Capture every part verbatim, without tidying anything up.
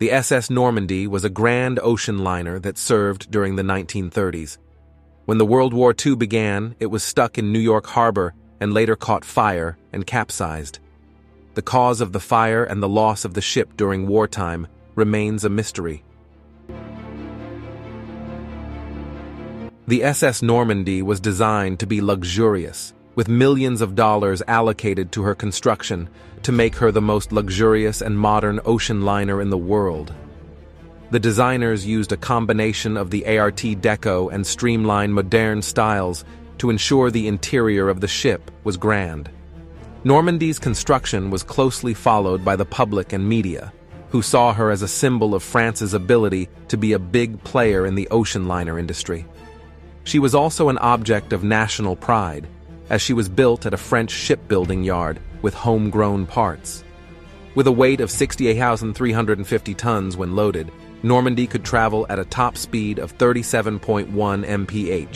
The S S Normandie was a grand ocean liner that served during the nineteen thirties. When the World War Two began, it was stuck in New York Harbor and later caught fire and capsized. The cause of the fire and the loss of the ship during wartime remains a mystery. The S S Normandie was designed to be luxurious, with millions of dollars allocated to her construction to make her the most luxurious and modern ocean liner in the world. The designers used a combination of the Art Deco and streamlined modern styles to ensure the interior of the ship was grand. Normandie's construction was closely followed by the public and media, who saw her as a symbol of France's ability to be a big player in the ocean liner industry. She was also an object of national pride, as she was built at a French shipbuilding yard with homegrown parts. With a weight of sixty-eight thousand three hundred fifty tons when loaded, Normandie could travel at a top speed of thirty-seven point one miles per hour.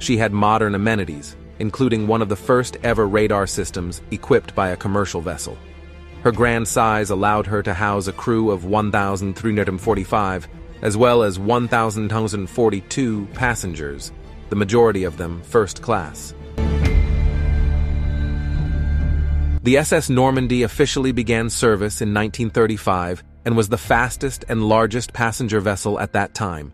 She had modern amenities, including one of the first ever radar systems equipped by a commercial vessel. Her grand size allowed her to house a crew of one thousand three hundred forty-five, as well as one thousand forty-two passengers, the majority of them first class. The S S Normandie officially began service in nineteen thirty-five and was the fastest and largest passenger vessel at that time.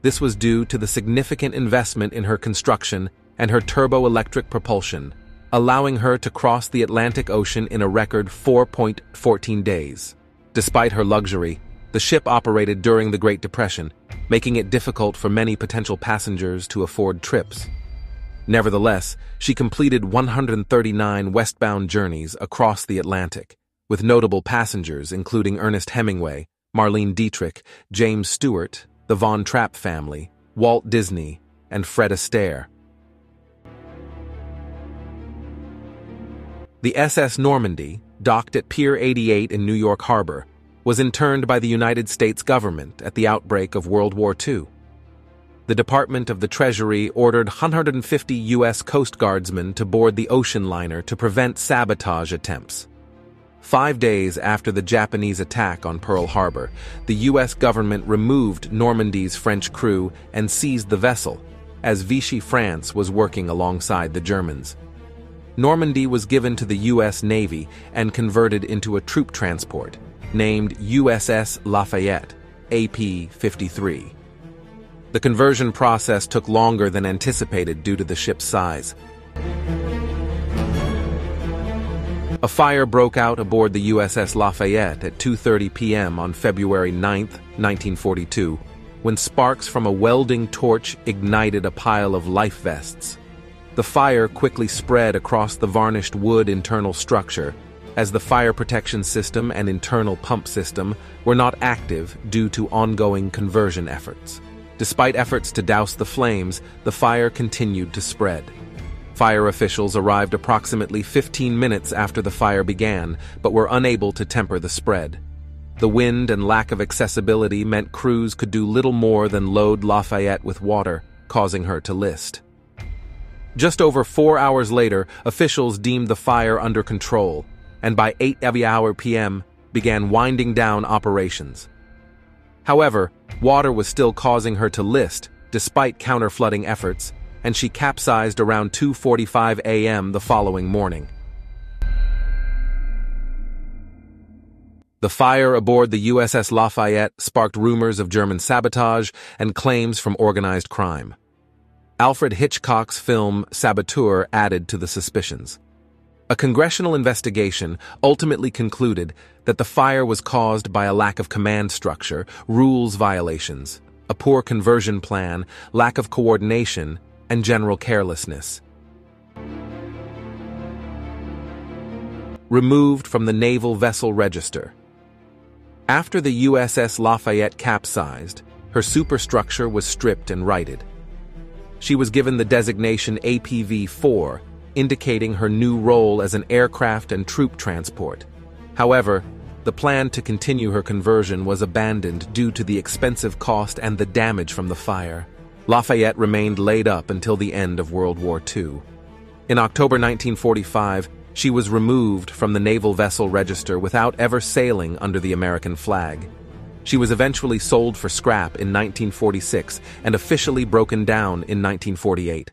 This was due to the significant investment in her construction and her turboelectric propulsion, allowing her to cross the Atlantic Ocean in a record four point one four days. Despite her luxury, the ship operated during the Great Depression, making it difficult for many potential passengers to afford trips. Nevertheless, she completed one hundred thirty-nine westbound journeys across the Atlantic, with notable passengers including Ernest Hemingway, Marlene Dietrich, James Stewart, the Von Trapp family, Walt Disney, and Fred Astaire. The S S Normandie, docked at Pier eighty-eight in New York Harbor, was interned by the United States government at the outbreak of World War Two. The Department of the Treasury ordered one hundred fifty U S Coast Guardsmen to board the ocean liner to prevent sabotage attempts. Five days after the Japanese attack on Pearl Harbor, the U S government removed Normandie's French crew and seized the vessel, as Vichy France was working alongside the Germans. Normandie was given to the U S Navy and converted into a troop transport, named U S S Lafayette, A P fifty-three. The conversion process took longer than anticipated due to the ship's size. A fire broke out aboard the U S S Lafayette at two thirty p m on February ninth, nineteen forty-two, when sparks from a welding torch ignited a pile of life vests. The fire quickly spread across the varnished wood internal structure, as the fire protection system and internal pump system were not active due to ongoing conversion efforts. Despite efforts to douse the flames, the fire continued to spread. Fire officials arrived approximately fifteen minutes after the fire began, but were unable to temper the spread. The wind and lack of accessibility meant crews could do little more than load Lafayette with water, causing her to list. Just over four hours later, officials deemed the fire under control, and by eight p m began winding down operations. However, water was still causing her to list, despite counter-flooding efforts, and she capsized around two forty-five a m the following morning. The fire aboard the U S S Lafayette sparked rumors of German sabotage and claims from organized crime. Alfred Hitchcock's film Saboteur added to the suspicions. A congressional investigation ultimately concluded that the fire was caused by a lack of command structure, rules violations, a poor conversion plan, lack of coordination, and general carelessness. Removed from the Naval Vessel Register. After the U S S Lafayette capsized, her superstructure was stripped and righted. She was given the designation A P V four, indicating her new role as an aircraft and troop transport. However, the plan to continue her conversion was abandoned due to the expensive cost and the damage from the fire. Lafayette remained laid up until the end of World War Two. In October nineteen forty-five, she was removed from the Naval Vessel Register without ever sailing under the American flag. She was eventually sold for scrap in nineteen forty-six and officially broken down in nineteen forty-eight.